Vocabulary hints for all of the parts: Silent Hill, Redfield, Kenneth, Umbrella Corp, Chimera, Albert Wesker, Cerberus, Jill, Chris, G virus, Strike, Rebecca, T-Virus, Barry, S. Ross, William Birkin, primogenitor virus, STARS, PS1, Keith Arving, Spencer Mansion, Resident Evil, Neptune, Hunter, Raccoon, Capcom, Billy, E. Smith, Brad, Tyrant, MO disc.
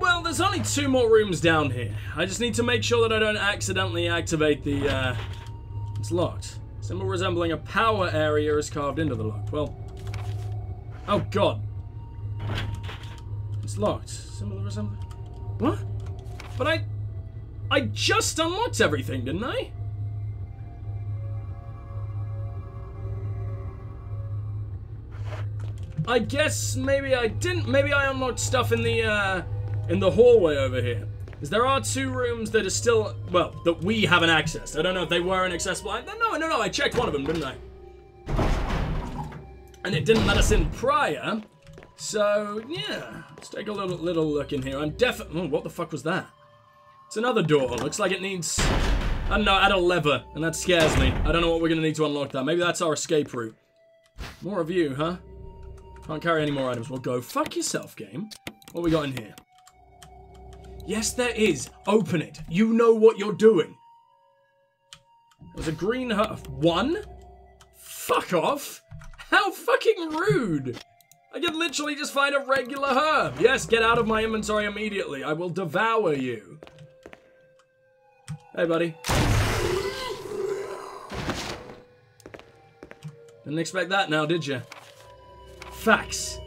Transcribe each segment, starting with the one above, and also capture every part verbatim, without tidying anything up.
Well, there's only two more rooms down here. I just need to make sure that I don't accidentally activate the, uh... It's locked. Symbol resembling a power area is carved into the lock. Well... Oh, God. It's locked. Symbol resembling... What? But I... I just unlocked everything, didn't I? I guess maybe I didn't. Maybe I unlocked stuff in the, uh... in the hallway over here. Because there are two rooms that are still... Well, that we haven't accessed. I don't know if they were inaccessible. I, no, no, no, I checked one of them, didn't I? And it didn't let us in prior. So, yeah. Let's take a little, little look in here. I'm definitely... Oh, what the fuck was that? It's another door. Looks like it needs... I don't know, add a lever. And that scares me. I don't know what we're going to need to unlock that. Maybe that's our escape route. More of you, huh? Can't carry any more items. Well, go fuck yourself, game. What we got in here? Yes, there is. Open it. You know what you're doing. There's a green heart. One? Fuck off. How fucking rude. I could literally just find a regular herb. Yes, get out of my inventory immediately. I will devour you. Hey, buddy. Didn't expect that now, did you? Facts.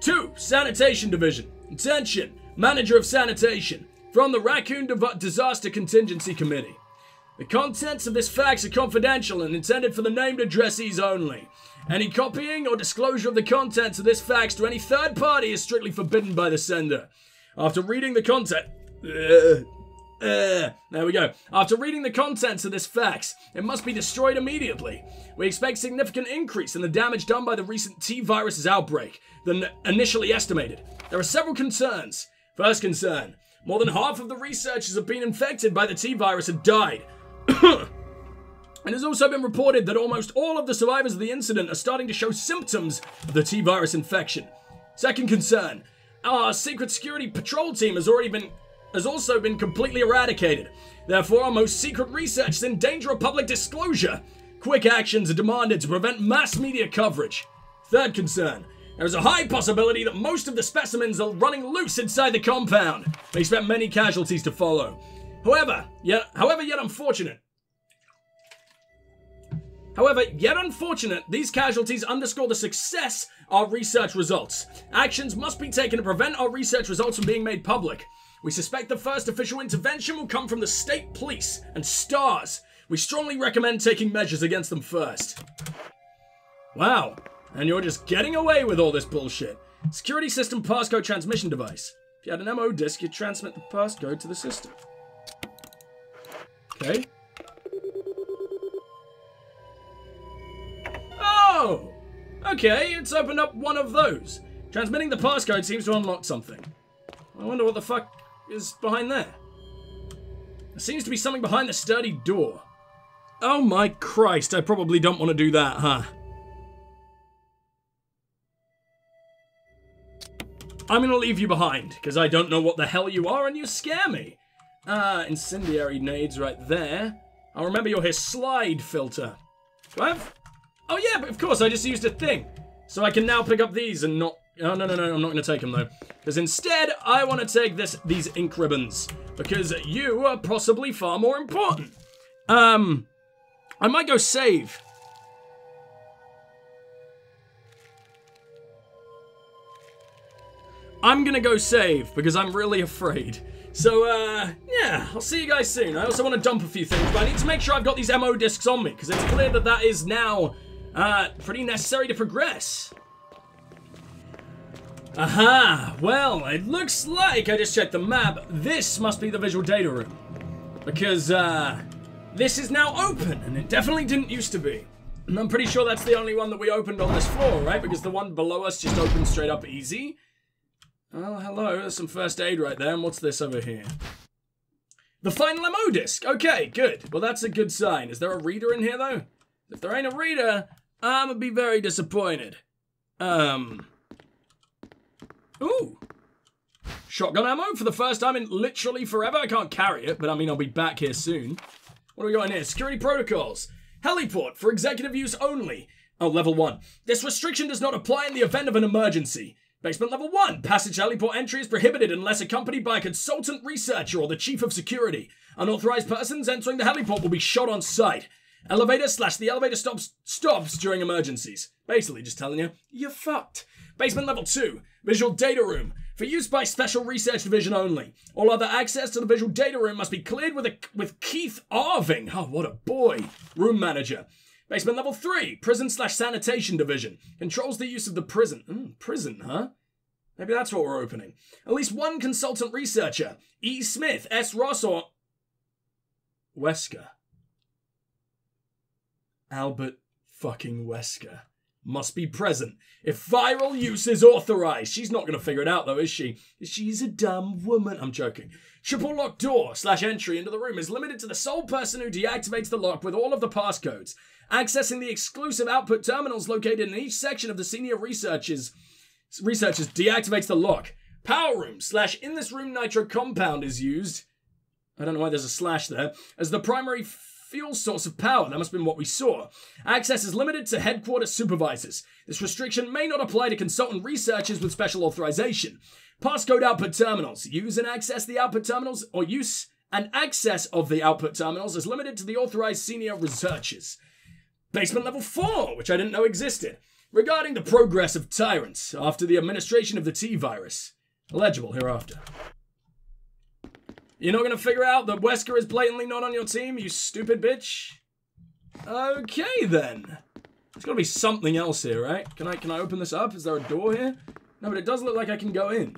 Two, Sanitation Division. Attention. Manager of Sanitation, from the Raccoon Disaster Contingency Committee. The contents of this fax are confidential and intended for the named addressees only. Any copying or disclosure of the contents of this fax to any third party is strictly forbidden by the sender. After reading the content... Uh, uh, there we go. After reading the contents of this fax, it must be destroyed immediately. We expect significant increase in the damage done by the recent T virus outbreak than initially estimated. There are several concerns. First concern, more than half of the researchers have been infected by the T virus and died. It has also been reported that almost all of the survivors of the incident are starting to show symptoms of the T virus infection. Second concern, our secret security patrol team has already been, has also been completely eradicated. Therefore, our most secret research is in danger of public disclosure. Quick actions are demanded to prevent mass media coverage. Third concern, there is a high possibility that most of the specimens are running loose inside the compound. We expect many casualties to follow. However, yet, however, yet unfortunate. However, yet unfortunate, these casualties underscore the success of our research results. Actions must be taken to prevent our research results from being made public. We suspect the first official intervention will come from the state police and STARS. We strongly recommend taking measures against them first. Wow. And you're just getting away with all this bullshit. Security system passcode transmission device. If you had an M O disc, you'd transmit the passcode to the system. Okay. Oh! Okay, it's opened up one of those. Transmitting the passcode seems to unlock something. I wonder what the fuck is behind there. There seems to be something behind the sturdy door. Oh my Christ, I probably don't want to do that, huh? I'm gonna leave you behind, because I don't know what the hell you are and you scare me. Ah, uh, incendiary nades right there. I'll remember you're his slide filter. Do I have... Oh yeah, but of course, I just used a thing. So I can now pick up these and not... Oh, no, no, no, I'm not gonna take them, though. Because instead, I want to take this these ink ribbons. Because you are possibly far more important. Um, I might go save. I'm gonna go save, because I'm really afraid. So, uh, yeah, I'll see you guys soon. I also want to dump a few things, but I need to make sure I've got these M O discs on me, because it's clear that that is now, uh, pretty necessary to progress. Aha! Well, it looks like, I just checked the map, this must be the visual data room. Because, uh, this is now open, and it definitely didn't used to be. And I'm pretty sure that's the only one that we opened on this floor, right? Because the one below us just opened straight up easy. Oh, hello, there's some first aid right there, and what's this over here? The final M O disc! Okay, good. Well, that's a good sign. Is there a reader in here, though? If there ain't a reader, I'ma be very disappointed. Um... Ooh! Shotgun ammo for the first time in literally forever. I can't carry it, but I mean, I'll be back here soon. What do we got in here? Security protocols. Heliport, for executive use only. Oh, level one. This restriction does not apply in the event of an emergency. Basement level one. Passage alley port entry is prohibited unless accompanied by a consultant researcher or the chief of security. Unauthorized persons entering the heliport will be shot on sight. Elevator slash the elevator stops stops during emergencies. Basically just telling you, you're fucked. Basement level two. Visual data room. For use by Special Research Division only. All other access to the visual data room must be cleared with a, with Keith Arving. Oh, what a boy. Room manager. Basement level three. Prison slash sanitation division. Controls the use of the prison. Mm, prison, huh? Maybe that's what we're opening. At least one consultant researcher. E. Smith, S. Ross, or Wesker. Albert fucking Wesker. Must be present. If viral use is authorized. She's not going to figure it out though, is she? She's a dumb woman. I'm joking. Triple locked door slash entry into the room is limited to the sole person who deactivates the lock with all of the passcodes. Accessing the exclusive output terminals located in each section of the senior researchers, researchers deactivates the lock. Power room slash in this room nitro compound is used. I don't know why there's a slash there. As the primary fuel source of power. That must have been what we saw. Access is limited to headquarters supervisors. This restriction may not apply to consultant researchers with special authorization. Passcode output terminals. Use and access the output terminals or use and access of the output terminals is limited to the authorized senior researchers. Basement level four, which I didn't know existed. Regarding the progress of Tyrant after the administration of the T-Virus. Illegible hereafter. You're not going to figure out that Wesker is blatantly not on your team, you stupid bitch? Okay, then. There's got to be something else here, right? Can I can I open this up? Is there a door here? No, but it does look like I can go in.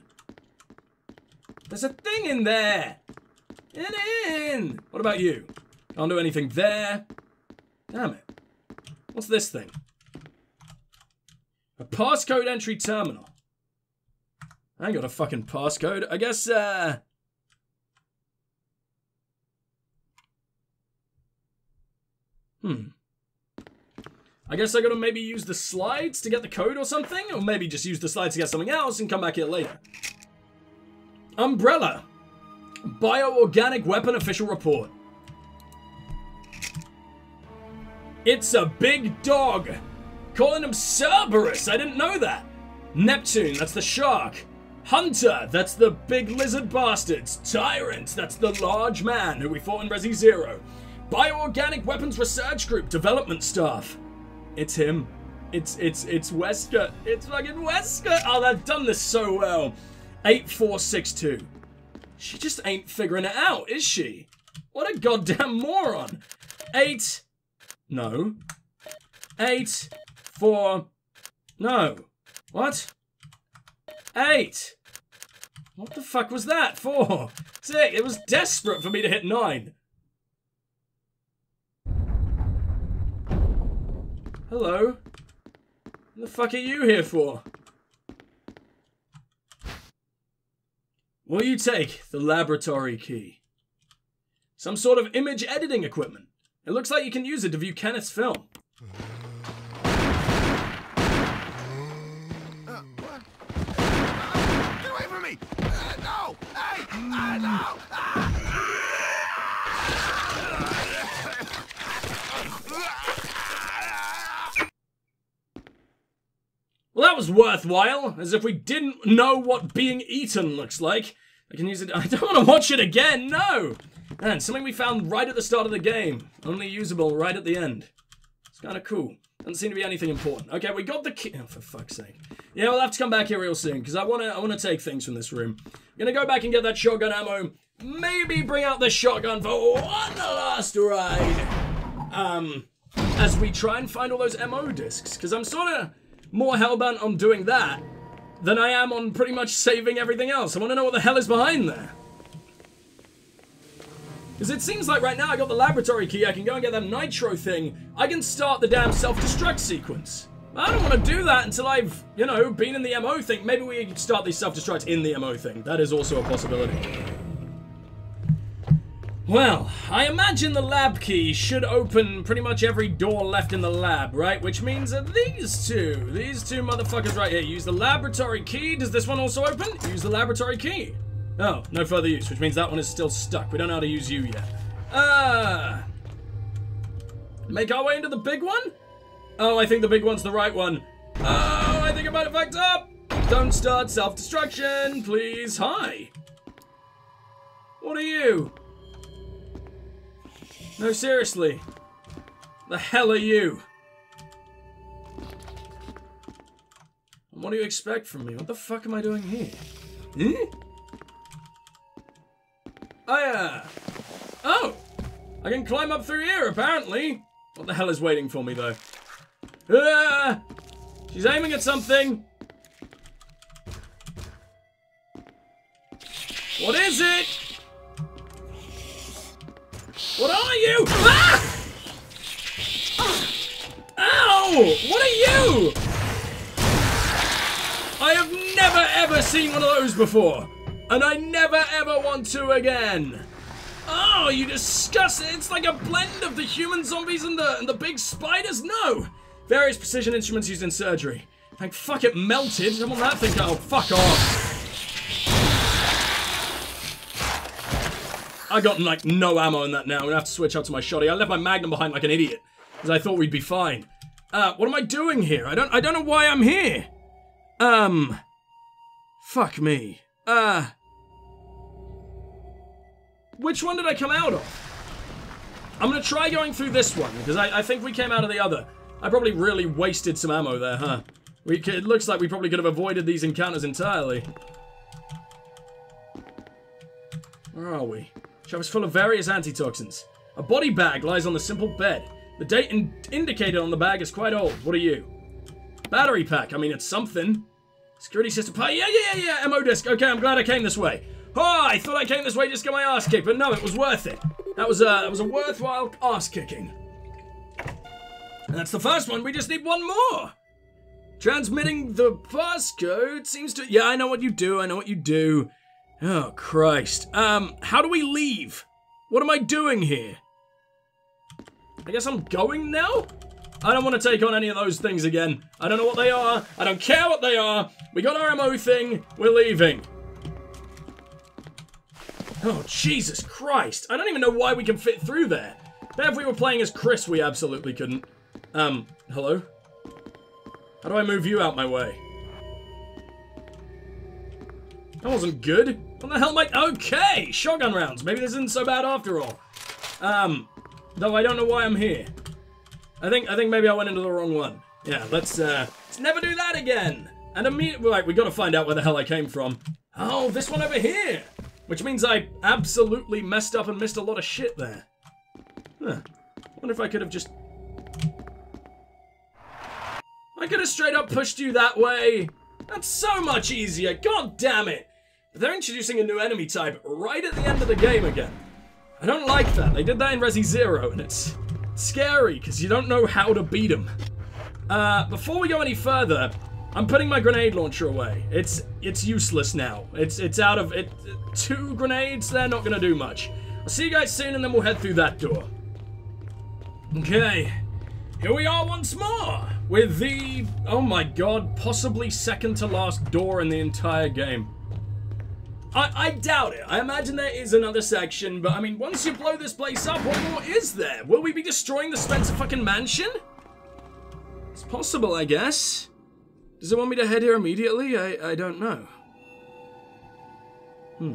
There's a thing in there. Get in. What about you? Can't do anything there. Damn it. What's this thing? A passcode entry terminal. I ain't got a fucking passcode. I guess, uh... Hmm. I guess I gotta maybe use the slides to get the code or something? Or maybe just use the slides to get something else and come back here later. Umbrella. Bioorganic Weapon Official Report. It's a big dog. Calling him Cerberus. I didn't know that. Neptune, that's the shark. Hunter, that's the big lizard bastards. Tyrant, that's the large man who we fought in Resi Zero. Bioorganic Weapons Research Group Development Staff. It's him. It's, it's, it's Wesker. It's fucking Wesker. Oh, they've done this so well. eight four six two. She just ain't figuring it out, is she? What a goddamn moron. Eight. No. Eight. Four. No. What? Eight. What the fuck was that? Four. Sick. It was desperate for me to hit nine. Hello? What the fuck are you here for? Will you take the laboratory key? Some sort of image editing equipment. It looks like you can use it to view Kenneth's film. Uh, what? Get away from me! Uh, no! Hey! Uh, no! Ah! Well, that was worthwhile, as if we didn't know what being eaten looks like. I can use it. I don't want to watch it again, no! And something we found right at the start of the game. Only usable right at the end. It's kind of cool. Doesn't seem to be anything important. Okay, we got the key. Oh, for fuck's sake. Yeah, we'll have to come back here real soon, because I want to I want to take things from this room. I'm going to go back and get that shotgun ammo. Maybe bring out the shotgun for one last ride. Um, as we try and find all those M O discs, because I'm sort of more hellbent on doing that than I am on pretty much saving everything else. I want to know what the hell is behind there. Because it seems like right now I got the laboratory key, I can go and get that nitro thing, I can start the damn self-destruct sequence. I don't want to do that until I've, you know, been in the M O thing. Maybe we can start the self-destruct in the M O thing. That is also a possibility. Well, I imagine the lab key should open pretty much every door left in the lab, right? Which means that these two, these two motherfuckers right here, use the laboratory key. Does this one also open? Use the laboratory key. Oh, no further use, which means that one is still stuck. We don't know how to use you yet. Uh, make our way into the big one? Oh, I think the big one's the right one. Oh, I think I might have fucked up. Don't start self-destruction, please. Hi. What are you? No, seriously. The hell are you? And what do you expect from me? What the fuck am I doing here? Hmm? Oh, yeah. Oh! I can climb up through here, apparently. What the hell is waiting for me, though? Ah! She's aiming at something. What is it? What are you? Ah! Oh. Ow! What are you? I have never ever seen one of those before. And I never ever want to again. Oh, you disgust it. It's like a blend of the human zombies and the, and the big spiders? No! Various precision instruments used in surgery. Thank fuck it melted. I want that thing. Oh, fuck off. I got like no ammo in that now. I'm gonna have to switch out to my shotty. I left my magnum behind like an idiot because I thought we'd be fine. Uh, what am I doing here? I don't. I don't know why I'm here. Um. Fuck me. Uh. Which one did I come out of? I'm gonna try going through this one because I, I think we came out of the other. I probably really wasted some ammo there, huh? We. It looks like we probably could have avoided these encounters entirely. Where are we? Shop is full of various antitoxins. A body bag lies on the simple bed. The date in indicated on the bag is quite old. What are you? Battery pack. I mean, it's something. Security system. Pie. Yeah, yeah, yeah, yeah. M O disc. Okay, I'm glad I came this way. Oh, I thought I came this way just to get my ass kicked, but no, it was worth it. That was a, that was a worthwhile ass kicking. And that's the first one. We just need one more. Transmitting the passcode seems to... Yeah, I know what you do. I know what you do. Oh, Christ. Um, how do we leave? What am I doing here? I guess I'm going now? I don't want to take on any of those things again. I don't know what they are. I don't care what they are. We got our M O thing. We're leaving. Oh, Jesus Christ. I don't even know why we can fit through there. But if we were playing as Chris, we absolutely couldn't. Um, hello? How do I move you out my way? That wasn't good. What the hell am I- Okay! Shotgun rounds. Maybe this isn't so bad after all. Um, though I don't know why I'm here. I think- I think maybe I went into the wrong one. Yeah, let's, uh, let's never do that again! And immediately- like, we gotta find out where the hell I came from. Oh, this one over here! Which means I absolutely messed up and missed a lot of shit there. Huh. Wonder if I could have just- I could have straight up pushed you that way! That's so much easier, god damn it! But they're introducing a new enemy type right at the end of the game again. I don't like that. They did that in Resi Zero, and it's scary, because you don't know how to beat them. Uh, before we go any further, I'm putting my grenade launcher away. It's it's useless now. It's it's out of... it. Two grenades, they're not gonna do much. I'll see you guys soon, and then we'll head through that door. Okay. Here we are once more! With the, oh my god, possibly second to last door in the entire game. I, I doubt it. I imagine there is another section, but I mean, once you blow this place up, what more is there? Will we be destroying the Spencer fucking mansion? It's possible, I guess. Does it want me to head here immediately? I, I don't know. Hmm.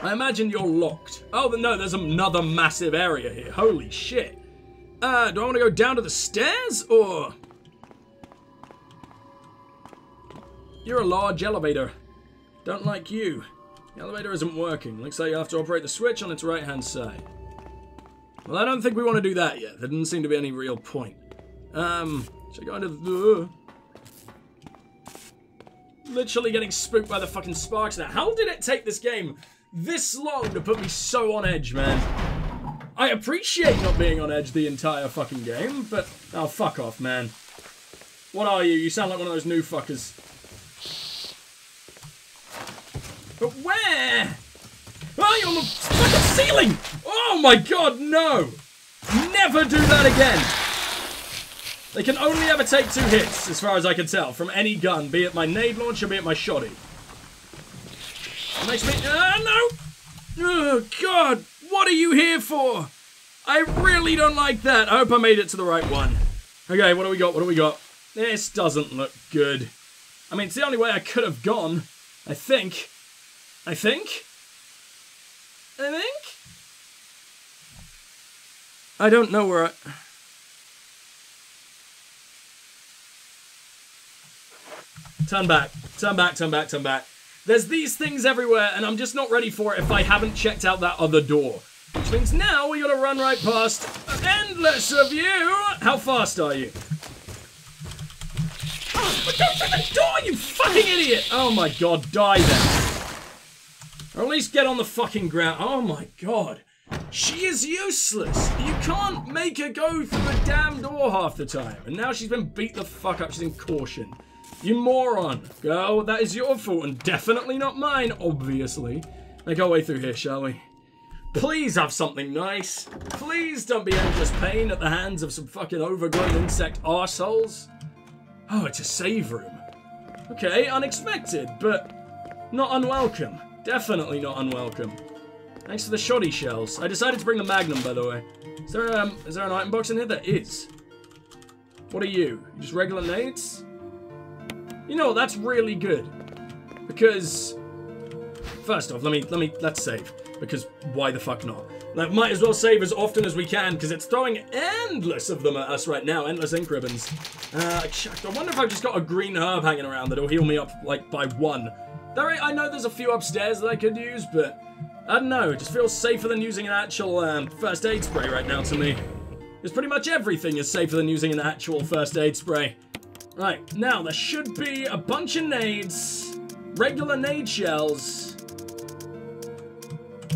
I imagine you're locked. Oh, no, there's another massive area here. Holy shit. Uh, do I want to go down to the stairs, or...? You're a large elevator. Don't like you. The elevator isn't working. Looks like you have to operate the switch on its right-hand side. Well, I don't think we want to do that yet. There didn't seem to be any real point. Um, should I go into the... Literally getting spooked by the fucking sparks now. How did it take this game this long to put me so on edge, man? I appreciate not being on edge the entire fucking game, but... Oh, fuck off, man. What are you? You sound like one of those new fuckers. But where? Oh, you're on the fucking ceiling! Oh my god, no! Never do that again! They can only ever take two hits, as far as I can tell, from any gun, be it my nade launcher, be it my shotty. It makes me... Uh, no! Oh, god! What are you here for? I really don't like that. I hope I made it to the right one. Okay, what do we got? What do we got? This doesn't look good. I mean, it's the only way I could have gone. I think. I think? I think? I don't know where I... Turn back. Turn back, turn back, turn back. There's these things everywhere, and I'm just not ready for it if I haven't checked out that other door. Which means now we gotta run right past endless of you! How fast are you? Oh, but don't open the door, you fucking idiot! Oh my god, die then. Or at least get on the fucking ground. Oh my god. She is useless. You can't make her go through the damn door half the time. And now she's been beat the fuck up. She's in caution. You moron. Girl, that is your fault and definitely not mine, obviously. Make our way through here, shall we? Please have something nice. Please don't be endless pain at the hands of some fucking overgrown insect arseholes. Oh, it's a save room. Okay, unexpected, but not unwelcome. Definitely not unwelcome. Thanks for the shoddy shells. I decided to bring the Magnum, by the way. Is there, um, is there an item box in here? There is. What are you? Just regular nades? You know, that's really good. Because, first off, let me, let me, let's save. Because why the fuck not? Like, might as well save as often as we can, because it's throwing endless of them at us right now. Endless ink ribbons. Uh, I wonder if I've just got a green herb hanging around that'll heal me up, like, by one. There, I know there's a few upstairs that I could use, but I don't know. It just feels safer than using an actual um, first aid spray right now to me. Because pretty much everything is safer than using an actual first aid spray. Right, now there should be a bunch of nades. Regular nade shells.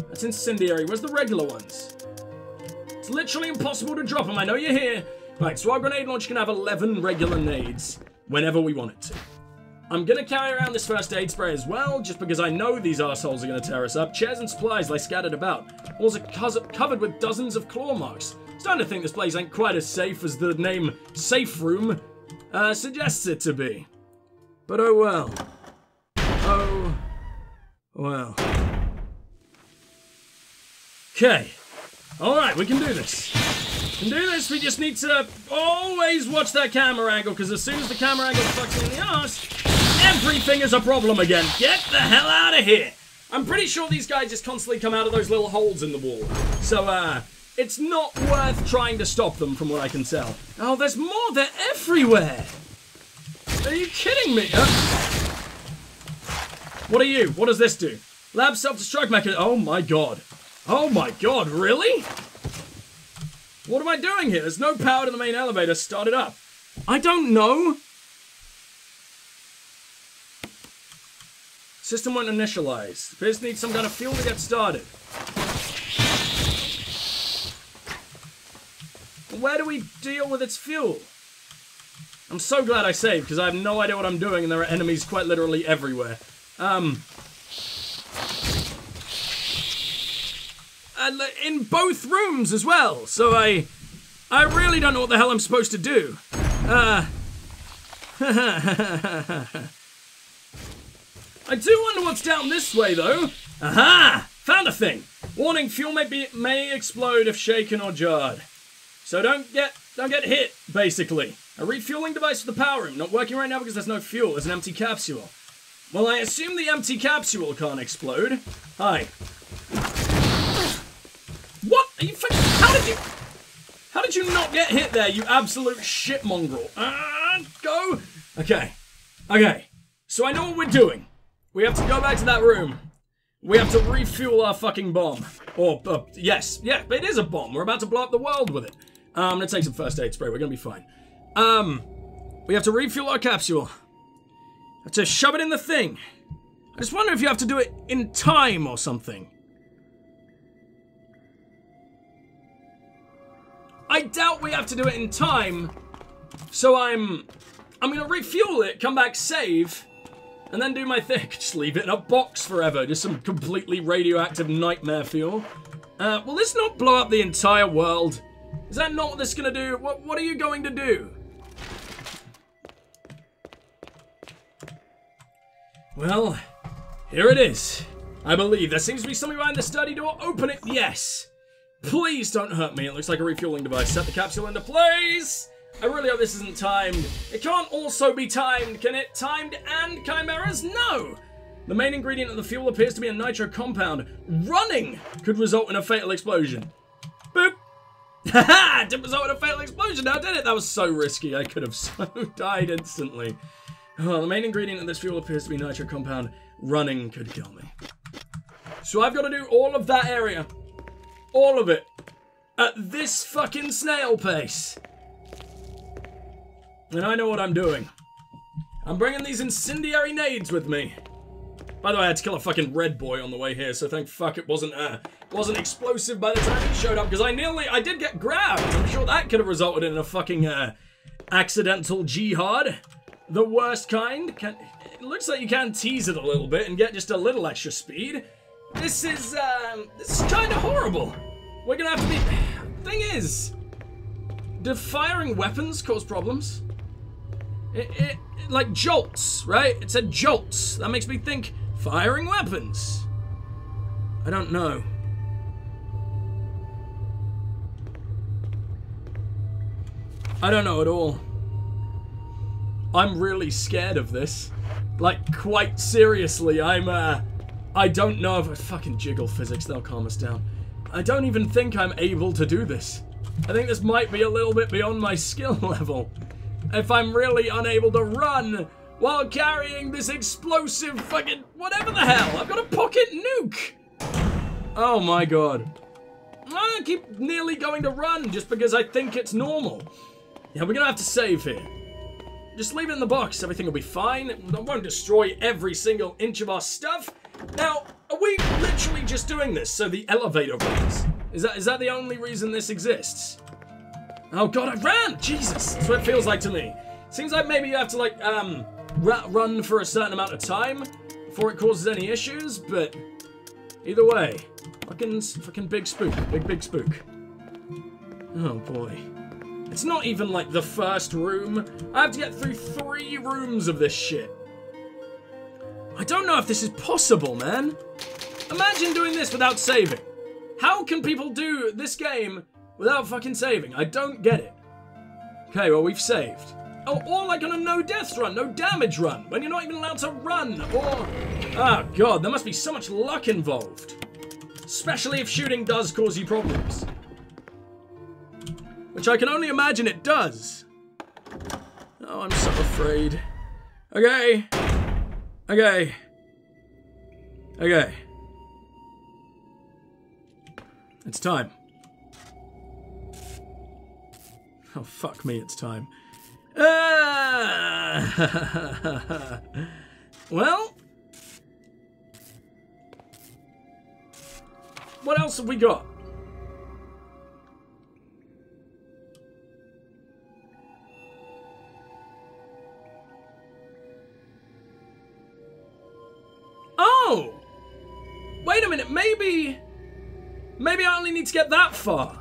That's incendiary. Where's the regular ones? It's literally impossible to drop them. I know you're here. Right, so our grenade launch can have eleven regular nades whenever we want it to. I'm gonna carry around this first aid spray as well, just because I know these arseholes are gonna tear us up. Chairs and supplies lie scattered about. Walls are covered with dozens of claw marks. Starting to think this place ain't quite as safe as the name Safe Room uh, suggests it to be. But oh well. Oh well. Okay. Alright, we can do this. To do this, we just need to always watch that camera angle, because as soon as the camera angle fucks me in the arse, everything is a problem again. Get the hell out of here! I'm pretty sure these guys just constantly come out of those little holes in the wall. So, uh, it's not worth trying to stop them, from what I can tell. Oh, there's more! They're everywhere! Are you kidding me? Uh, what are you? What does this do? Lab self-destruct mechanism. Oh my god. Oh my god, really? What am I doing here? There's no power to the main elevator. Start it up. I don't know. System won't initialize. This needs some kind of fuel to get started. Where do we deal with its fuel? I'm so glad I saved, because I have no idea what I'm doing, and there are enemies quite literally everywhere. Um... In both rooms as well, so I, I really don't know what the hell I'm supposed to do. Uh, I do wonder what's down this way though. Aha! Found a thing. Warning: fuel may be may explode if shaken or jarred. So don't get don't get hit. Basically, a refueling device for the power room. Not working right now because there's no fuel. It's an empty capsule. Well, I assume the empty capsule can't explode. Hi. What? Are you fucking... How did you... How did you not get hit there, you absolute shit mongrel? Uh, go! Okay. Okay. So I know what we're doing. We have to go back to that room. We have to refuel our fucking bomb. Or, uh, yes. Yeah, it is a bomb. We're about to blow up the world with it. Uh, I'm gonna take some first aid spray. We're gonna be fine. Um, we have to refuel our capsule. I have to shove it in the thing. I just wonder if you have to do it in time or something. I doubt we have to do it in time, so I'm, I'm gonna refuel it, come back, save, and then do my thing. Just leave it in a box forever, just some completely radioactive nightmare fuel. Uh, will this not blow up the entire world? Is that not what this is gonna do? What, what are you going to do? Well, here it is. I believe there seems to be something behind the study door. Open it, yes. Please don't hurt me. It looks like a refueling device. Set the capsule into place. I really hope this isn't timed. It can't also be timed, can it? Timed and chimeras? No! The main ingredient of the fuel appears to be a nitro compound. Running could result in a fatal explosion. Boop! Haha! Didn't result in a fatal explosion now, did it? That was so risky. I could have so died instantly. Oh, the main ingredient of this fuel appears to be nitro compound. Running could kill me. So I've got to do all of that area. All of it. At this fucking snail pace. And I know what I'm doing. I'm bringing these incendiary nades with me. By the way, I had to kill a fucking red boy on the way here, so thank fuck it wasn't uh, wasn't explosive by the time it showed up, because I nearly, I did get grabbed. I'm sure that could have resulted in a fucking uh, accidental jihad, the worst kind. Can, it looks like you can tease it a little bit and get just a little extra speed. This is um, this is kind of horrible. We're gonna have to be. Thing is, do firing weapons cause problems? It, it, it like jolts, right? It said jolts. That makes me think. Firing weapons. I don't know. I don't know at all. I'm really scared of this. Like, quite seriously, I'm, uh... I don't know if I fucking jiggle physics, they'll calm us down. I don't even think I'm able to do this. I think this might be a little bit beyond my skill level. If I'm really unable to run while carrying this explosive fucking whatever the hell. I've got a pocket nuke. Oh my god. I keep nearly going to run just because I think it's normal. Yeah, we're gonna have to save here. Just leave it in the box. Everything will be fine. It won't destroy every single inch of our stuff. Now, are we literally just doing this so the elevator runs? Is that, is that the only reason this exists? Oh god, I ran! Jesus, that's what it feels like to me. Seems like maybe you have to like, um... run for a certain amount of time before it causes any issues, but either way, fucking, fucking big spook, big, big spook. Oh boy. It's not even like the first room. I have to get through three rooms of this shit. I don't know if this is possible, man. Imagine doing this without saving. How can people do this game without fucking saving? I don't get it. Okay, well, we've saved. Oh, or like on a no-deaths run, no-damage run, when you're not even allowed to run, or... Oh, God, there must be so much luck involved. Especially if shooting does cause you problems. Which I can only imagine it does. Oh, I'm so afraid. Okay. Okay. Okay. It's time. Oh, fuck me, it's time. Ah. Well, what else have we got? Oh, wait a minute. Maybe, maybe I only need to get that far.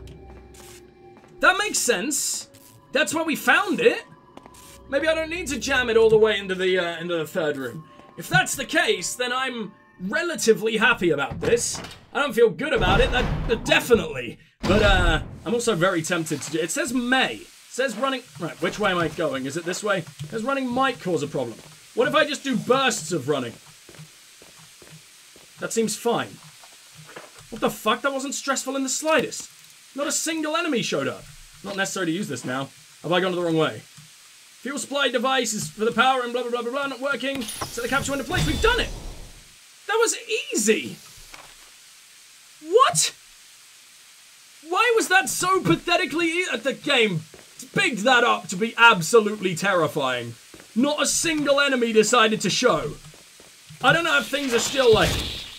That makes sense. That's where we found it. Maybe I don't need to jam it all the way into the uh, into the third room. If that's the case, then I'm relatively happy about this. I don't feel good about it, that, that definitely. But uh, I'm also very tempted to do. It says May. It says running. Right, which way am I going? Is it this way? Because running might cause a problem. What if I just do bursts of running? That seems fine. What the fuck? That wasn't stressful in the slightest. Not a single enemy showed up. Not necessary to use this now. Have I gone the wrong way? Fuel supply devices for the power and blah, blah, blah, blah, blah, not working. Set the capture into place. We've done it. That was easy. What? Why was that so pathetically easy? The game bigged that up to be absolutely terrifying. Not a single enemy decided to show. I don't know if things are still like,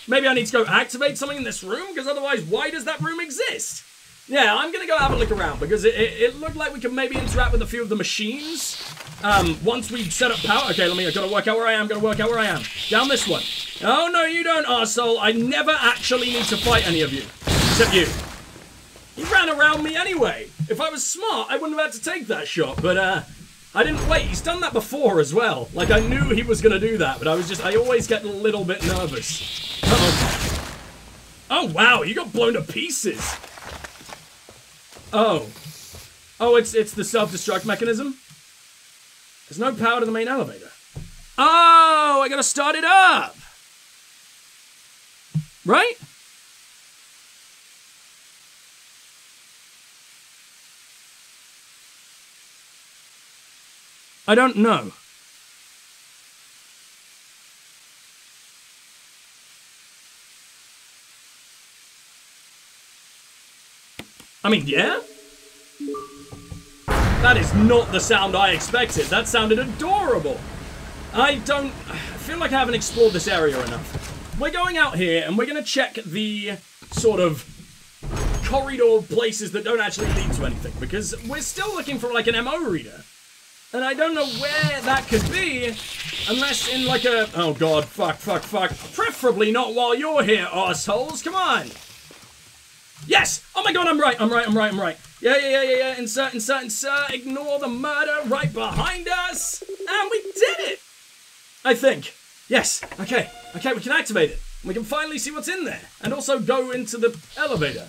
maybe I need to go activate something in this room, because otherwise why does that room exist? Yeah, I'm gonna go have a look around, because it, it, it looked like we could maybe interact with a few of the machines. Um, once we set up power... Okay, let me... I gotta work out where I am, gotta work out where I am. Down this one. Oh, no, you don't, arsehole. I never actually need to fight any of you. Except you. You ran around me anyway. If I was smart, I wouldn't have had to take that shot, but, uh... I didn't... Wait, he's done that before as well. Like, I knew he was gonna do that, but I was just... I always get a little bit nervous. Uh-oh. Oh, wow, you got blown to pieces. Oh. Oh, it's it's the self-destruct mechanism. There's no power to the main elevator. Oh, I gotta start it up. Right? I don't know. I mean, yeah? That is not the sound I expected. That sounded adorable. I don't... I feel like I haven't explored this area enough. We're going out here and we're going to check the sort of corridor places that don't actually lead to anything, because we're still looking for like an M O reader. And I don't know where that could be, unless in like a... Oh god, fuck, fuck, fuck. Preferably not while you're here, arseholes. Come on. Yes! Oh my god, I'm right, I'm right, I'm right, I'm right. Yeah, yeah, yeah, yeah, yeah. Insert, insert, insert. Ignore the murder right behind us. And we did it! I think. Yes, okay. Okay, we can activate it. We can finally see what's in there. And also go into the elevator.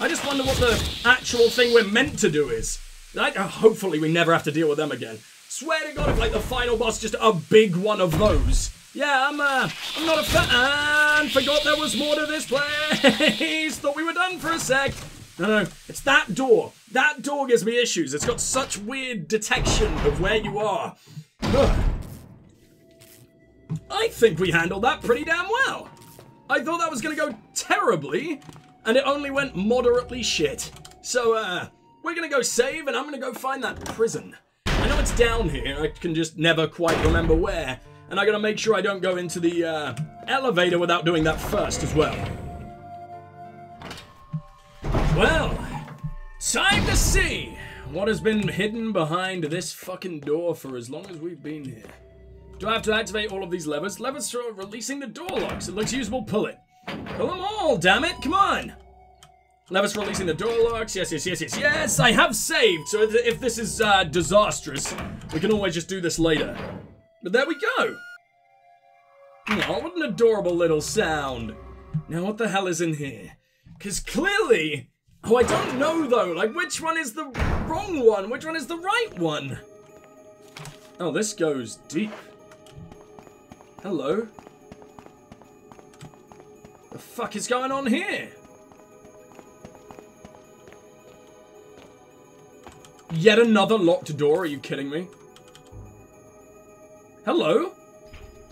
I just wonder what the actual thing we're meant to do is. Like, uh, hopefully we never have to deal with them again. Swear to God, if like the final boss just a big one of those. Yeah, I'm uh, I'm not a fan. Forgot there was more to this place. Thought we were done for a sec. No, no, it's that door. That door gives me issues. It's got such weird detection of where you are. Ugh. I think we handled that pretty damn well. I thought that was gonna go terribly, and it only went moderately shit. So, uh... we're gonna go save, and I'm gonna go find that prison. I know it's down here, I can just never quite remember where. And I gotta make sure I don't go into the uh, elevator without doing that first as well. Well, time to see what has been hidden behind this fucking door for as long as we've been here. Do I have to activate all of these levers? Levers for releasing the door locks. It looks usable, pull it. Pull them all, damn it, come on! Levers for releasing the door locks. Yes, yes, yes, yes, yes. I have saved. So if, if this is uh, disastrous, we can always just do this later. But there we go. Oh, what an adorable little sound. Now, what the hell is in here? Because clearly... Oh, I don't know, though. Like, which one is the wrong one? Which one is the right one? Oh, this goes deep. Hello. The fuck is going on here? Yet another locked door, are you kidding me? Hello?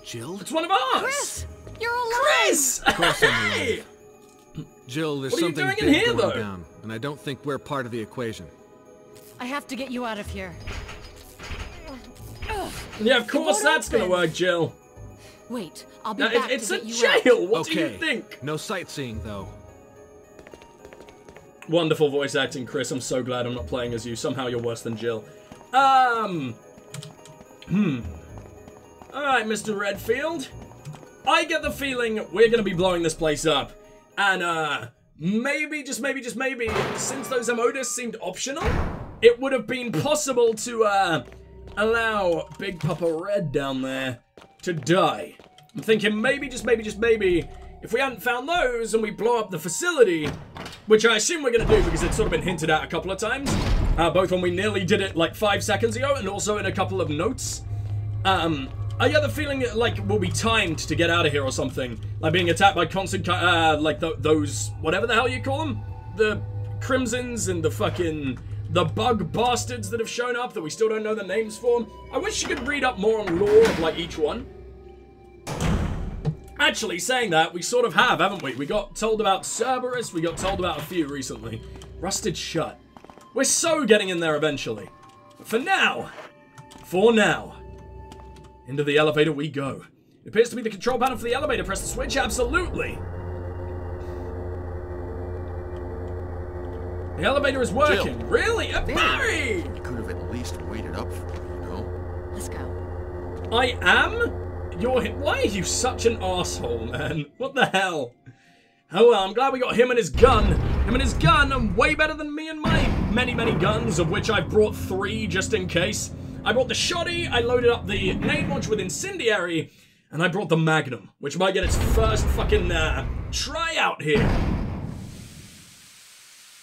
Jill? It's one of ours! Chris! You're alive! Chris! Hey! Jill, there's something big going down, and I don't think we're part of the equation. I have to get you out of here. Yeah, of course that's gonna work, Jill. Wait, I'll be back to get you out. It's a jail! What do you think? No sightseeing, though. Wonderful voice acting, Chris. I'm so glad I'm not playing as you. Somehow you're worse than Jill. Um. Hmm. Alright, Mister Redfield. I get the feeling we're gonna be blowing this place up. And, uh, maybe, just maybe, just maybe, since those M O discs seemed optional, it would have been possible to, uh, allow Big Papa Red down there to die. I'm thinking maybe, just maybe, just maybe, if we hadn't found those and we blow up the facility, which I assume we're going to do because it's sort of been hinted at a couple of times, uh, both when we nearly did it like five seconds ago and also in a couple of notes. Um, I get the feeling that, like, we'll be timed to get out of here or something. Like being attacked by constant, uh, like th those, whatever the hell you call them. The Crimsons and the fucking, the bug bastards that have shown up that we still don't know the names for. I wish you could read up more on lore of like each one. Actually, saying that, we sort of have, haven't we? We got told about Cerberus, we got told about a few recently. Rusted Shut. We're so getting in there eventually. But for now, for now, into the elevator we go. It appears to be the control panel for the elevator. Press the switch, absolutely. The elevator is working. Jill. Really? A Barry! You could have at least waited up for it, you know? Let's go. I am? You're him. Why are you such an asshole, man? What the hell? Oh well, I'm glad we got him and his gun. Him and his gun are way better than me and my many, many guns, of which I brought three just in case. I brought the shoddy, I loaded up the nade launch with incendiary, and I brought the magnum, which might get its first fucking uh, try out here.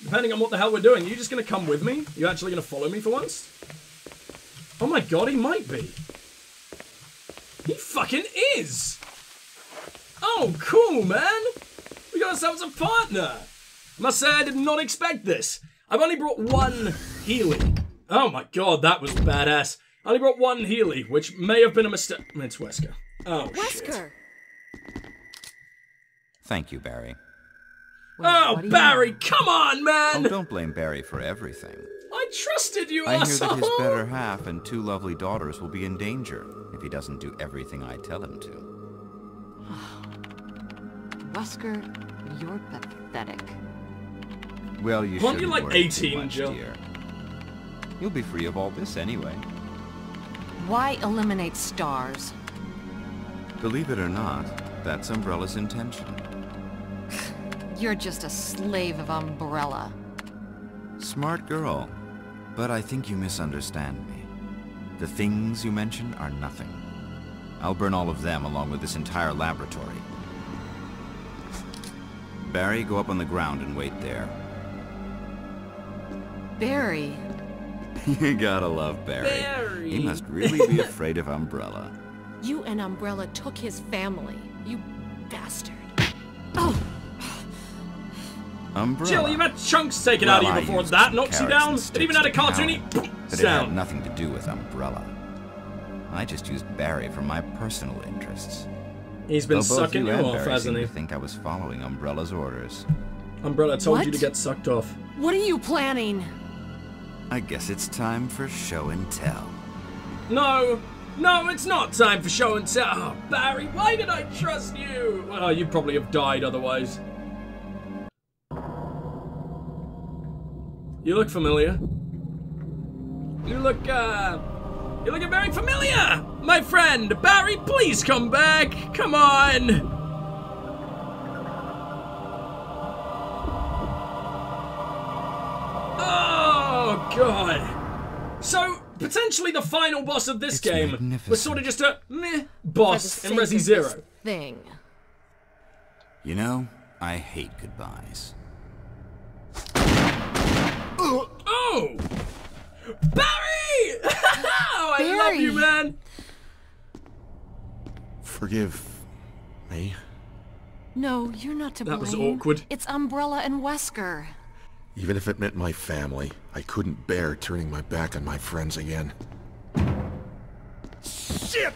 depending on what the hell we're doing. Are you just going to come with me? Are you actually going to follow me for once? Oh my god, he might be. He fucking is! Oh, cool, man! We got ourselves a partner! Must say I did not expect this. I've only brought one Healy. Oh my god, that was badass. I only brought one Healy, which may have been a mistake. It's Wesker. Oh, shit. Wesker! Thank you, Barry. Well, oh, Barry, you... come on, man! Oh, don't blame Barry for everything. I trusted you, I asshole. Hear that his better half and two lovely daughters will be in danger if he doesn't do everything I tell him to. Wesker, you're pathetic. Well, you should be like eighteen, Jill. Dear. You'll be free of all this anyway. Why eliminate STARS? Believe it or not, that's Umbrella's intention. You're just a slave of Umbrella. Smart girl, but I think you misunderstand me. The things you mention are nothing. I'll burn all of them along with this entire laboratory. Barry, go up on the ground and wait there. Barry? You gotta love Barry. Barry. He must really be afraid of Umbrella. You and Umbrella took his family, you bastard. Oh! Umbrella. Jill, you've had chunks taken well, out of you before that knocks you down. It even had a cartoony sound. But it had nothing to do with Umbrella. I just used Barry for my personal interests. He's been Though sucking you, you off, Barry hasn't he? I think I was following Umbrella's orders. Umbrella told what? you to get sucked off. What are you planning? I guess it's time for show and tell. No, no, it's not time for show and tell. Oh, Barry, why did I trust you? Well, you'd probably have died otherwise. You look familiar. You look, uh... You're looking very familiar! My friend, Barry, please come back! Come on! Oh, God. So, potentially the final boss of this it's game was sort of just a meh boss in Resi Zero. Thing. You know, I hate goodbyes. Oh! Barry! Oh, I Barry. love you, man! Forgive me. No, you're not to blame. That was awkward. It's Umbrella and Wesker. Even if it meant my family, I couldn't bear turning my back on my friends again. Shit!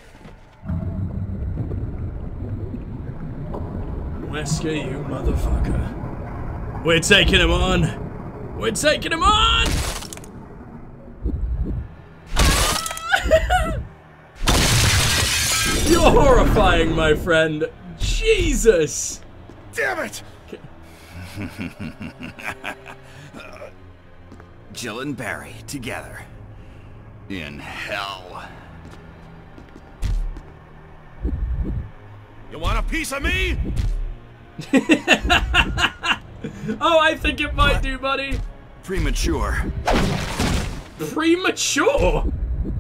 Wesker, you motherfucker. We're taking him on! We're taking him on! You're horrifying, my friend. Jesus! Damn it! Jill and Barry together. In hell. You want a piece of me? Oh, I think it might do, buddy. Premature. Premature?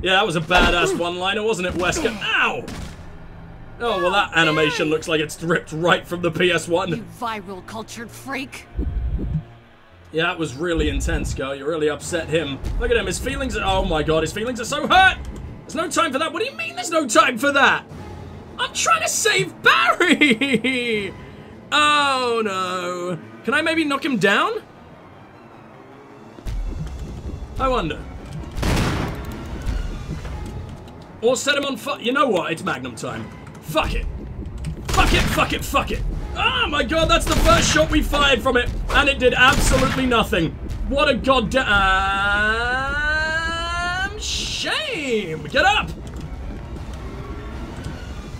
Yeah, that was a badass one-liner, wasn't it, Wesker? Ow! Oh, well, that animation looks like it's ripped right from the P S one. You viral cultured freak. Yeah, that was really intense, girl. You really upset him. Look at him. His feelings are... Oh, my God. His feelings are so hurt. There's no time for that. What do you mean there's no time for that? I'm trying to save Barry. Oh, no. Can I maybe knock him down? I wonder. Or set him on fire. You know what? It's Magnum time. Fuck it. Fuck it, fuck it, fuck it. Oh my god, that's the first shot we fired from it. And it did absolutely nothing. What a goddamn shame. Get up.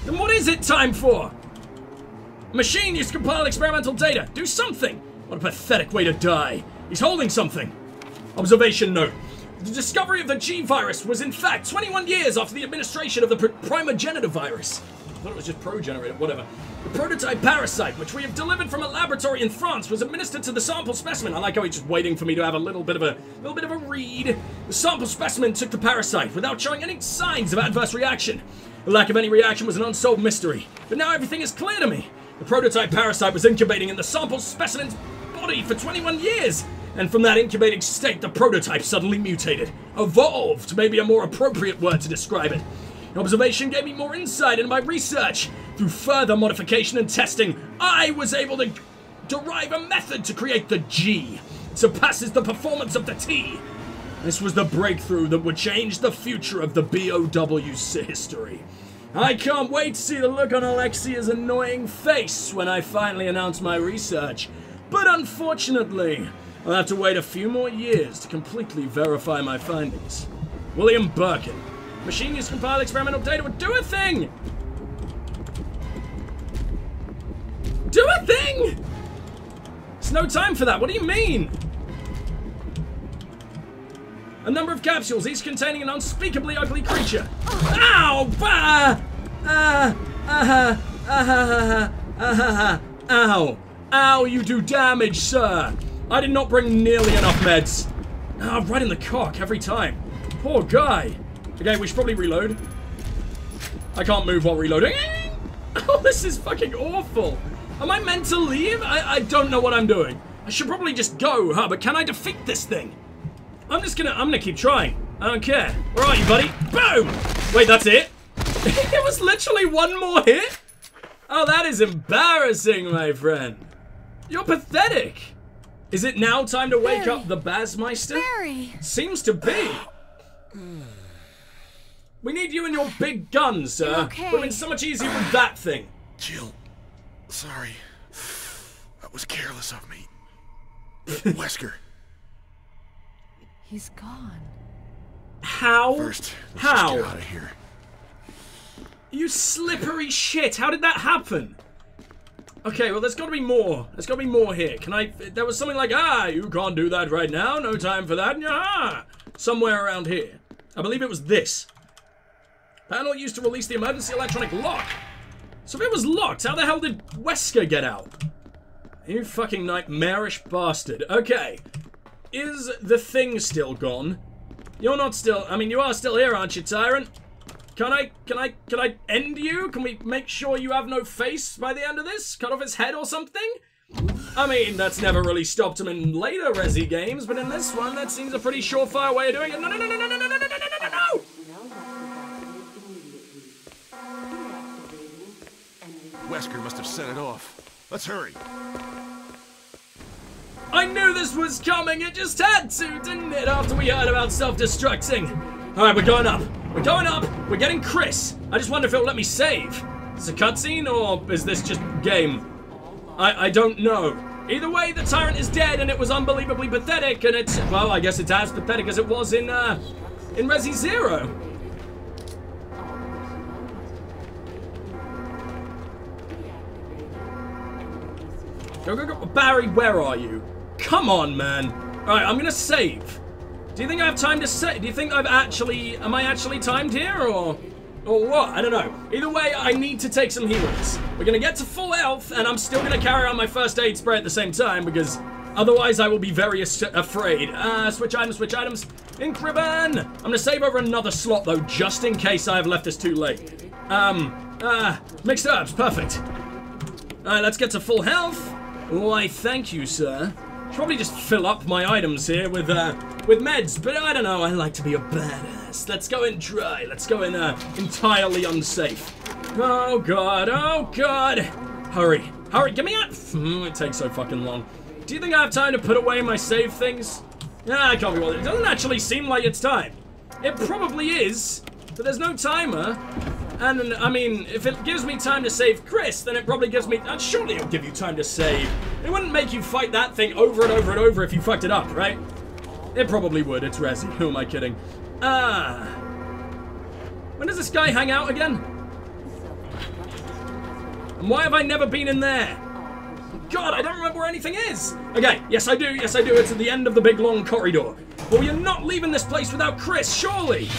Then what is it time for? Machine used to compile experimental data. Do something! What a pathetic way to die. He's holding something. Observation note. The discovery of the G virus was in fact twenty-one years after the administration of the primogenitor virus. I thought it was just progenerator, whatever. The prototype parasite, which we have delivered from a laboratory in France, was administered to the sample specimen. I like how he's just waiting for me to have a little bit of a little bit of a read. The sample specimen took the parasite without showing any signs of adverse reaction. The lack of any reaction was an unsolved mystery. But now everything is clear to me. The prototype parasite was incubating in the sample specimen's body for twenty-one years. And from that incubating state, the prototype suddenly mutated. Evolved may be a more appropriate word to describe it. Observation gave me more insight into my research. Through further modification and testing, I was able to derive a method to create the G. It surpasses the performance of the T. This was the breakthrough that would change the future of the B O W's history. I can't wait to see the look on Alexia's annoying face when I finally announce my research. But unfortunately, I'll have to wait a few more years to completely verify my findings. William Birkin. Machine used to compile experimental data would do a thing! Do a thing! It's no time for that, what do you mean? A number of capsules, each containing an unspeakably ugly creature. Ow! Bah! Ah! Ah! Ah! Ah! Ow! Ow, you do damage, sir! I did not bring nearly enough meds. Ah, right in the cock every time. Poor guy. Okay, we should probably reload. I can't move while reloading. Oh, this is fucking awful. Am I meant to leave? I, I don't know what I'm doing. I should probably just go, huh? But can I defeat this thing? I'm just gonna, I'm gonna keep trying. I don't care. Where are you, buddy? Boom! Wait, that's it? It was literally one more hit? Oh, that is embarrassing, my friend. You're pathetic. Is it now time to wake Barry. up the Bazmeister? Barry. Seems to be. We need you and your big gun, sir. Okay. We've been so much easier with that thing. Jill, sorry. That was careless of me. Wesker. He's gone. How? First, let's How? Just get out of here. You slippery shit. How did that happen? Okay, well, there's got to be more. There's got to be more here. Can I... There was something like, ah, you can't do that right now. No time for that. Ah, somewhere around here. I believe it was this. Panel used to release the emergency electronic lock. So if it was locked, how the hell did Wesker get out? You fucking nightmarish bastard. Okay. Is the thing still gone? You're not still... I mean, you are still here, aren't you, Tyrant? Can I, can I, can I end you? Can we make sure you have no face by the end of this? Cut off his head or something? I mean, that's never really stopped him in later Resi games, but in this one, that seems a pretty surefire way of doing it. No, no, no, no, no, no, no, no, no, no, no! Wesker must have set it off. Let's hurry. I knew this was coming. It just had to, didn't it? After we heard about self-destructing. All right, we're going up. We're going up, we're getting Chris. I just wonder if it'll let me save. Is it a cutscene or is this just game? I, I don't know. Either way, the Tyrant is dead and it was unbelievably pathetic and it's, well, I guess it's as pathetic as it was in, uh, in Resi Zero. Go, go, go. Barry, where are you? Come on, man. All right, I'm gonna save. Do you think I have time to set? Do you think I've actually... Am I actually timed here, or... Or what? I don't know. Either way, I need to take some healers. We're gonna get to full health, and I'm still gonna carry on my first aid spray at the same time, because otherwise I will be very afraid. Uh, switch items, switch items. Incriban! I'm gonna save over another slot, though, just in case I have left this too late. Um, uh, mixed herbs, perfect. Alright, let's get to full health. Why, thank you, sir. Should probably just fill up my items here with uh, with meds, but I don't know. I like to be a badass. Let's go in dry. Let's go in uh, entirely unsafe. Oh god! Oh god! Hurry! Hurry! Give me that! It takes so fucking long. Do you think I have time to put away my save things? Nah, I can't be bothered. It doesn't actually seem like it's time. It probably is, but there's no timer. And I mean, if it gives me time to save Chris, then it probably gives me... Uh, surely it'll give you time to save. It wouldn't make you fight that thing over and over and over if you fucked it up, right? It probably would. It's Resi. Who am I kidding? Ah. Uh, when does this guy hang out again? And why have I never been in there? God, I don't remember where anything is. Okay, yes I do, yes I do. It's at the end of the big long corridor. Well, you're not leaving this place without Chris, surely.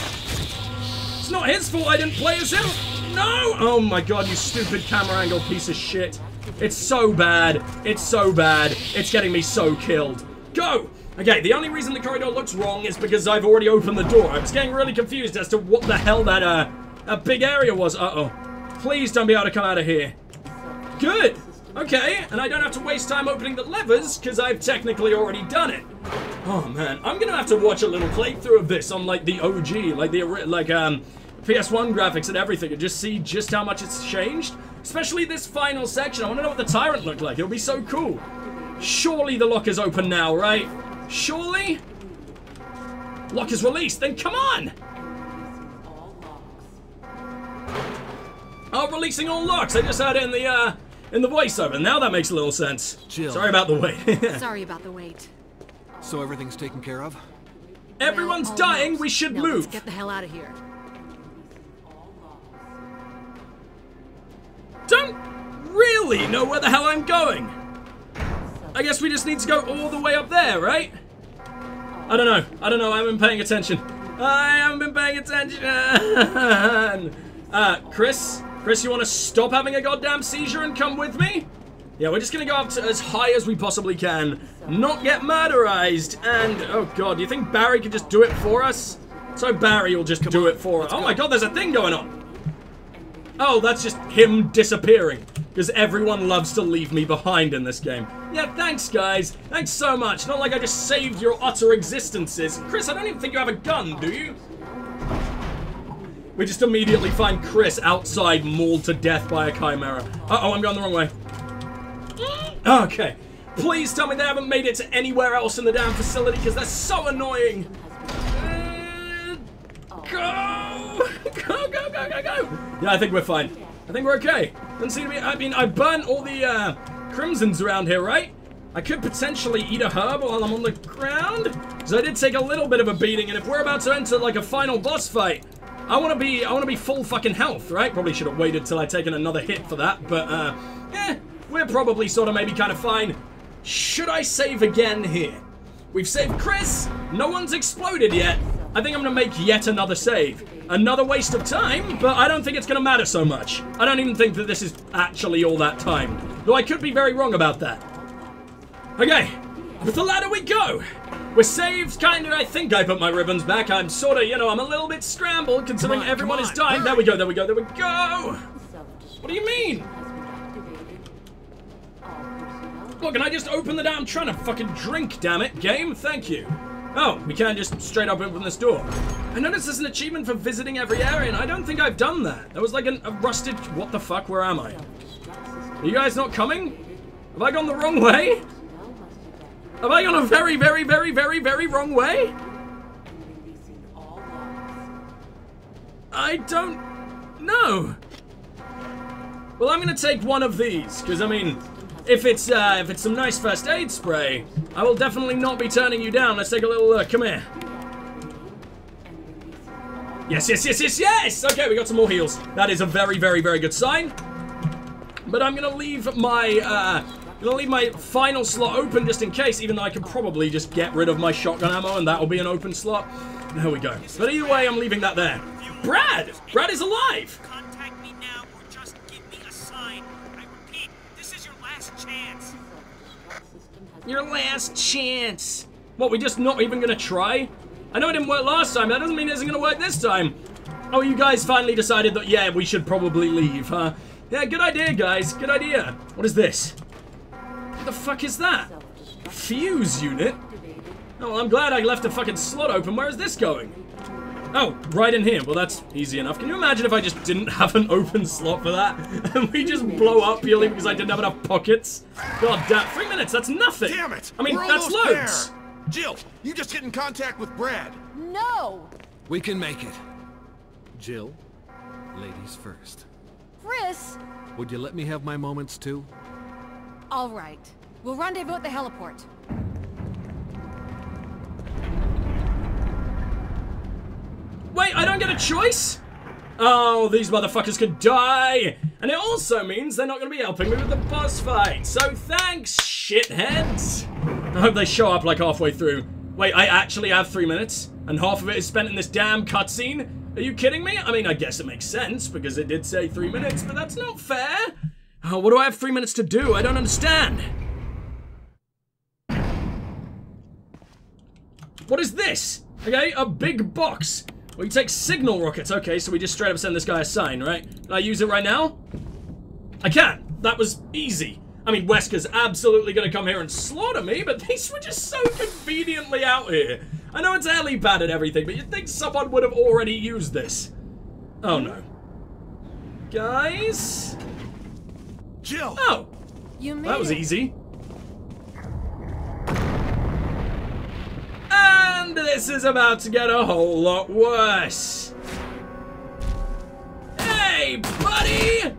It's not his fault I didn't play as him. No! Oh my god, you stupid camera angle piece of shit. It's so bad. It's so bad. It's getting me so killed. Go! Okay, the only reason the corridor looks wrong is because I've already opened the door. I was getting really confused as to what the hell that, uh, that big area was. Uh-oh. Please don't be able to come out of here. Good! Okay, and I don't have to waste time opening the levers because I've technically already done it. Oh man, I'm gonna have to watch a little playthrough of this on like the O G, like the like um P S one graphics and everything, and just see just how much it's changed. Especially this final section. I want to know what the Tyrant looked like. It'll be so cool. Surely the lock is open now, right? Surely? Lock is released. Then come on! Oh, releasing all locks. I just heard it in the uh, in the voiceover. Now that makes a little sense. Jill. Sorry about the wait. Sorry about the wait. So everything's taken care of? Everyone's now, dying. We should now, move. Let's get the hell out of here. Don't really know where the hell I'm going. I guess we just need to go all the way up there, right? I don't know. I don't know. I haven't been paying attention. I haven't been paying attention. uh, Chris? Chris, you want to stop having a goddamn seizure and come with me? Yeah, we're just going to go up to as high as we possibly can. Not get murderized. And, oh god, do you think Barry could just do it for us? So Barry will just come do on, it for us. Oh go. my god, there's a thing going on. Oh, that's just him disappearing, because everyone loves to leave me behind in this game. Yeah, thanks, guys. Thanks so much. Not like I just saved your utter existences. Chris, I don't even think you have a gun, do you? We just immediately find Chris outside, mauled to death by a chimera. Uh-oh, I'm going the wrong way. Okay. Please tell me they haven't made it to anywhere else in the damn facility, because they're so annoying. Uh, go! Go, go, go, go, go! Yeah, I think we're fine. I think we're okay. Doesn't seem to be. I mean, I burnt all the uh, crimsons around here, right? I could potentially eat a herb while I'm on the ground. So I did take a little bit of a beating, and if we're about to enter like a final boss fight, I want to be, I want to be full fucking health, right? Probably should have waited till I'd taken another hit for that, but uh, eh, we're probably sort of maybe kind of fine. Should I save again here? We've saved Chris. No one's exploded yet. I think I'm gonna make yet another save. Another waste of time, but I don't think it's gonna matter so much. I don't even think that this is actually all that timed. Though I could be very wrong about that. Okay, with the ladder we go. We're saved, kinda. I think I put my ribbons back. I'm sorta, you know, I'm a little bit scrambled considering on, everyone is dying. There we go, there we go, there we go. What do you mean? Look, can I just open the door? I'm trying to fucking drink, damn it, game. Thank you. Oh, we can't just straight up open this door. I noticed there's an achievement for visiting every area, and I don't think I've done that. That was like an, a rusted... What the fuck? Where am I? Are you guys not coming? Have I gone the wrong way? Have I gone a very, very, very, very, very wrong way? I don't know. Well, I'm going to take one of these, because, I mean... If it's, uh, if it's some nice first aid spray, I will definitely not be turning you down. Let's take a little look. Come here. Yes, yes, yes, yes, yes! Okay, we got some more heals. That is a very, very, very good sign. But I'm gonna leave my, uh, gonna leave my final slot open just in case, even though I can probably just get rid of my shotgun ammo and that'll be an open slot. There we go. But either way, I'm leaving that there. Brad! Brad is alive! Your last chance. What, we just not even gonna try? I know it didn't work last time, but that doesn't mean it isn't gonna work this time. Oh, you guys finally decided that, yeah, we should probably leave, huh? Yeah, good idea, guys, good idea. What is this? What the fuck is that? Fuse unit? Oh, well, I'm glad I left the fucking slot open. Where is this going? Oh, right in here. Well, that's easy enough. Can you imagine if I just didn't have an open slot for that? And we just blow up purely because I didn't have enough pockets? God damn. Three minutes, that's nothing. Damn it. I mean, we're that's loads. There. Jill, you just get in contact with Brad. No. We can make it. Jill, ladies first. Chris. Would you let me have my moments too? All right. We'll rendezvous at the heliport. Wait, I don't get a choice? Oh, these motherfuckers could die. And it also means they're not gonna be helping me with the boss fight. So thanks, shitheads. I hope they show up like halfway through. Wait, I actually have three minutes? And half of it is spent in this damn cutscene? Are you kidding me? I mean, I guess it makes sense because it did say three minutes, but that's not fair. Oh, what do I have three minutes to do? I don't understand. What is this? Okay, a big box. We take signal rockets. Okay, so we just straight up send this guy a sign, right? Can I use it right now? I can. That was easy. I mean, Wesker's absolutely going to come here and slaughter me, but these were just so conveniently out here. I know it's helipad and everything, but you'd think someone would have already used this. Oh, no. Guys? Jill! Oh! You made that was it. Easy. And this is about to get a whole lot worse. Hey, buddy!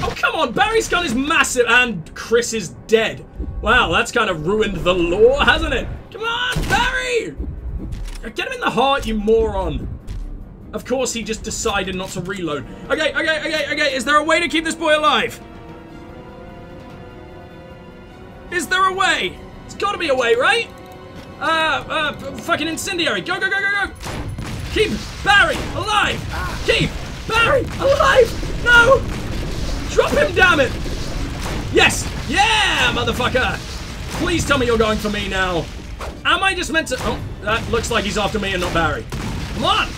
Oh, come on, Barry's gun is massive and Chris is dead. Wow, that's kind of ruined the lore, hasn't it? Come on, Barry! Get him in the heart, you moron. Of course he just decided not to reload. Okay, okay, okay, okay, is there a way to keep this boy alive? Is there a way? There's gotta be a way, right? Uh, uh, fucking incendiary. Go, go, go, go, go! Keep Barry alive! Keep Barry alive! No! Drop him, damn it! Yes! Yeah, motherfucker! Please tell me you're going for me now. Am I just meant to... Oh, that looks like he's after me and not Barry. Come on!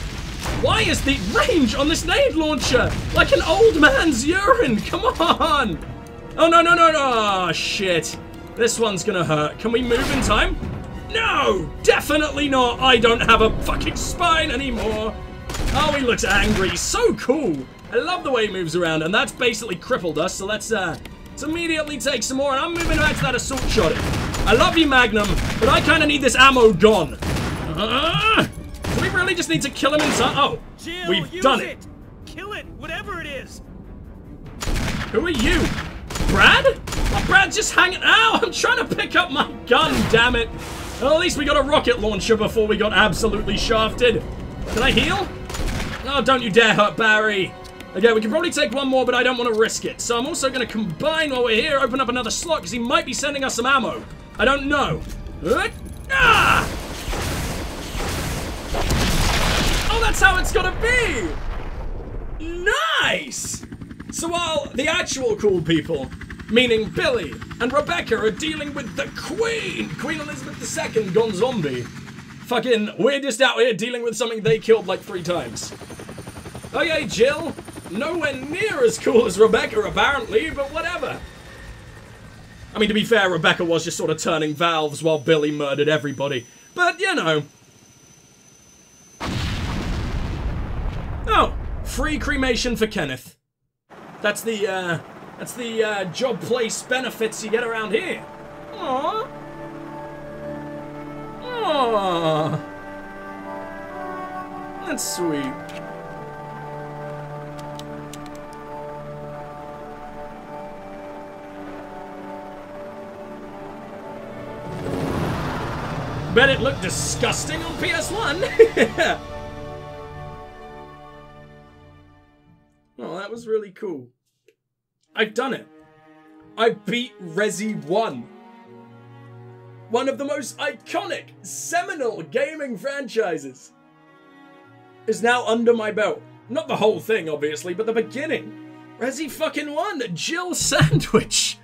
Why is the range on this nade launcher like an old man's urine? Come on! Oh, no, no, no, no! Oh, shit. This one's gonna hurt. Can we move in time? No! Definitely not! I don't have a fucking spine anymore! Oh, he looks angry. So cool! I love the way he moves around, and that's basically crippled us, so let's, uh, let's immediately take some more, and I'm moving back to that assault shot. I love you, Magnum, but I kind of need this ammo gone. Uh, do we really just need to kill him inside? Oh, Jill, we've done it. it! Kill it, whatever it is! Who are you? Brad? Well, Brad's just hanging out! I'm trying to pick up my gun, damn it! Well, at least we got a rocket launcher before we got absolutely shafted. Can I heal? Oh, don't you dare hurt Barry. Okay, we can probably take one more, but I don't want to risk it. So I'm also going to combine while we're here, open up another slot, because he might be sending us some ammo. I don't know. Uh, ah! Oh, that's how it's got to be! Nice! So while the actual cool people, meaning Billy and Rebecca, are dealing with the Queen, Queen Elizabeth the Second gone zombie, fucking, we're just out here dealing with something they killed like three times. Okay, Jill, nowhere near as cool as Rebecca apparently, but whatever. I mean, to be fair, Rebecca was just sort of turning valves while Billy murdered everybody, but you know. Oh, free cremation for Kenneth. That's the, uh, that's the, uh, job place benefits you get around here. Aww. Aww. That's sweet. Bet it looked disgusting on P S one. Oh, that was really cool. I've done it. I beat Resi one. One of the most iconic, seminal gaming franchises is now under my belt. Not the whole thing, obviously, but the beginning. Resi fucking one, Jill Sandwich.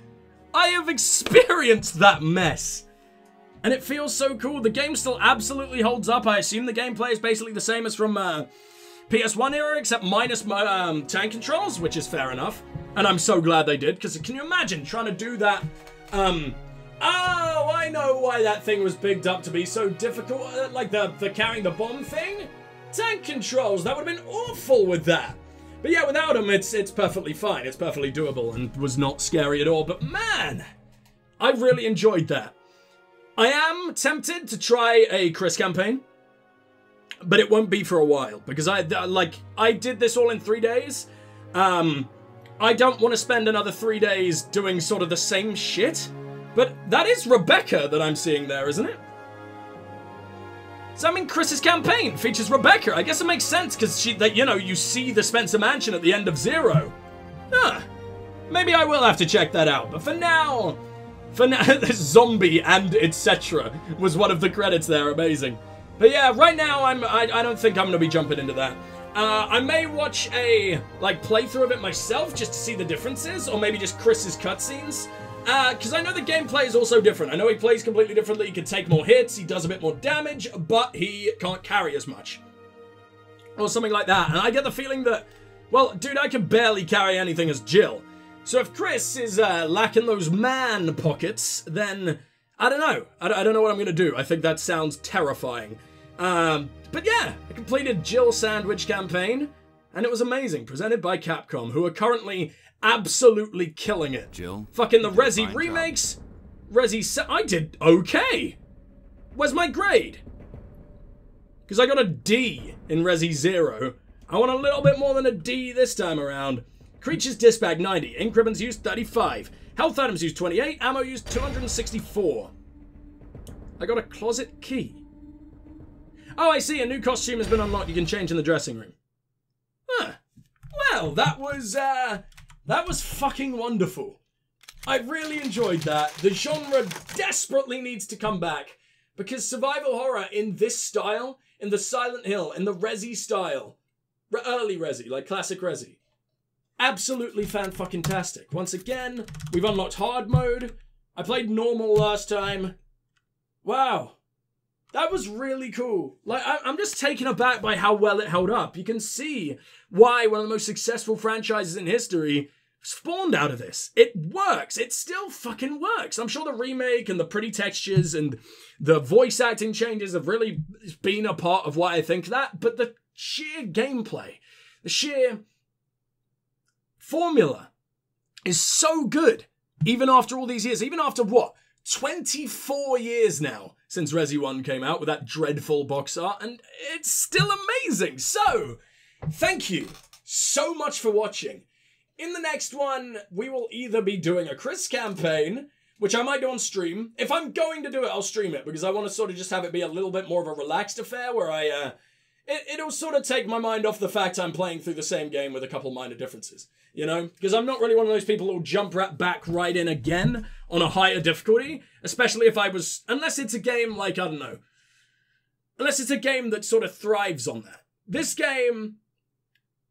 I have experienced that mess. And it feels so cool. The game still absolutely holds up. I assume the gameplay is basically the same as from uh, P S one era, except minus um, tank controls, which is fair enough. And I'm so glad they did, because can you imagine trying to do that? Um, oh, I know why that thing was picked up to be so difficult. Uh, like the, the carrying the bomb thing? Tank controls, that would have been awful with that. But yeah, without them, it's, it's perfectly fine. It's perfectly doable and was not scary at all. But man, I really enjoyed that. I am tempted to try a Chris campaign, but it won't be for a while because I like I did this all in three days. Um, I don't want to spend another three days doing sort of the same shit. But that is Rebecca that I'm seeing there, isn't it? So I mean, Chris's campaign features Rebecca. I guess it makes sense because she that you know you see the Spencer Mansion at the end of Zero. Huh. Maybe I will have to check that out. But for now. For now, this zombie and et cetera was one of the credits there, amazing. But yeah, right now, I'm, I, I don't think I'm going to be jumping into that. Uh, I may watch a, like, playthrough of it myself just to see the differences, or maybe just Chris's cutscenes. Because uh, I know the gameplay is also different. I know he plays completely differently, he can take more hits, he does a bit more damage, but he can't carry as much. Or something like that, and I get the feeling that, well, dude, I can barely carry anything as Jill. So if Chris is uh, lacking those man pockets, then I don't know. I don't know what I'm going to do. I think that sounds terrifying. Um, but yeah, I completed Jill Sandwich Campaign, and it was amazing. Presented by Capcom, who are currently absolutely killing it. Jill, fucking the Resi remakes. Job. Resi se- I did okay. Where's my grade? Because I got a D in Resi Zero. I want a little bit more than a D this time around. Creatures dispatch ninety, increments used thirty-five, health items used twenty-eight, ammo used two hundred sixty-four. I got a closet key. Oh, I see, a new costume has been unlocked. You can change in the dressing room. Huh. Well, that was, uh, that was fucking wonderful. I really enjoyed that. The genre desperately needs to come back, because survival horror in this style, in the Silent Hill, in the Resi style, re- early Resi, like classic Resi, absolutely fan-fucking-tastic. Once again, we've unlocked hard mode. I played normal last time. Wow. That was really cool. Like, I I'm just taken aback by how well it held up. You can see why one of the most successful franchises in history spawned out of this. It works. It still fucking works. I'm sure the remake and the pretty textures and the voice acting changes have really been a part of why I think that, but the sheer gameplay, the sheer formula is so good, even after all these years, even after what, twenty-four years now since Resi one came out with that dreadful box art, and it's still amazing. So thank you so much for watching. In the next one, we will either be doing a Chris campaign, which I might do on stream. If I'm going to do it, I'll stream it, because I want to sort of just have it be a little bit more of a relaxed affair where I, uh, it, it'll sort of take my mind off the fact I'm playing through the same game with a couple minor differences. You know, because I'm not really one of those people who'll jump right back right in again on a higher difficulty, especially if I was, unless it's a game like, I don't know, unless it's a game that sort of thrives on that. This game,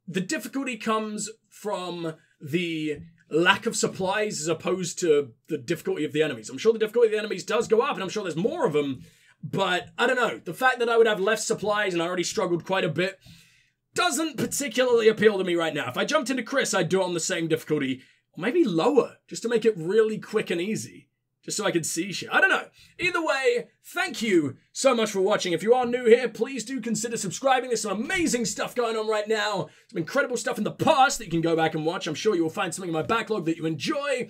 the difficulty comes from the lack of supplies as opposed to the difficulty of the enemies. I'm sure the difficulty of the enemies does go up, and I'm sure there's more of them, but I don't know. The fact that I would have less supplies and I already struggled quite a bit doesn't particularly appeal to me right now. If I jumped into Chris, I'd do it on the same difficulty, or maybe lower, just to make it really quick and easy, just so I could see shit. I don't know. Either way, thank you so much for watching. If you are new here, please do consider subscribing. There's some amazing stuff going on right now. Some incredible stuff in the past that you can go back and watch. I'm sure you will find something in my backlog that you enjoy,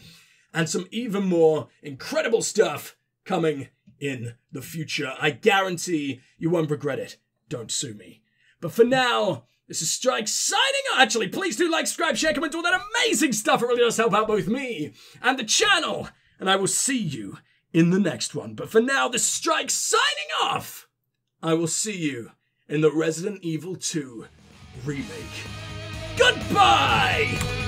and some even more incredible stuff coming in the future. I guarantee you won't regret it. Don't sue me. But for now, this is Strike signing out. Actually, please do like, subscribe, share, comment, all that amazing stuff. It really does help out both me and the channel. And I will see you in the next one. But for now, this is Strike signing off. I will see you in the Resident Evil two remake. Goodbye!